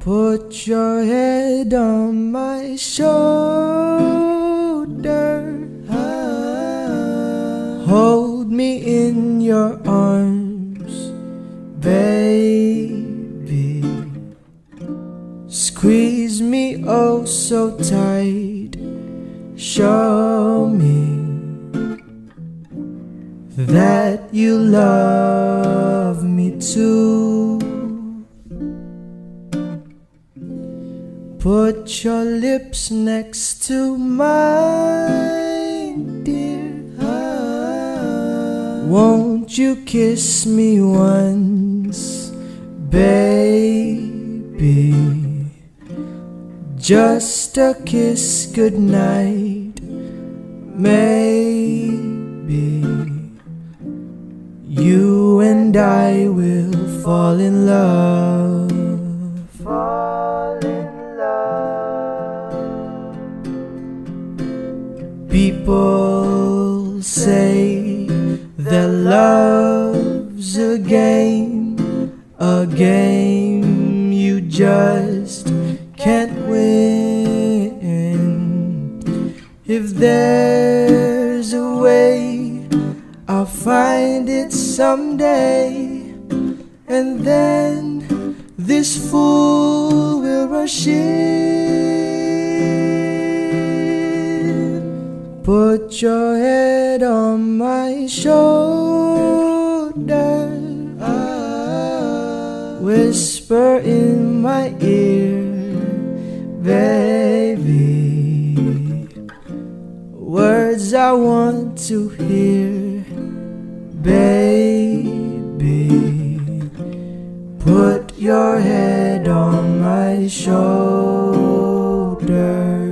Put your head on my shoulder, hold me in your arms, baby. Squeeze me oh so tight, show me that you love me too. Put your lips next to mine, dear. Won't you kiss me once, baby? Just a kiss goodnight, maybe. You and I will fall in love. People say that love's a game you just can't win. If there's a way, I'll find it someday, and then this fool will rush in. Put your head on my shoulder, whisper in my ear, baby, words I want to hear, baby. Put your head on my shoulder.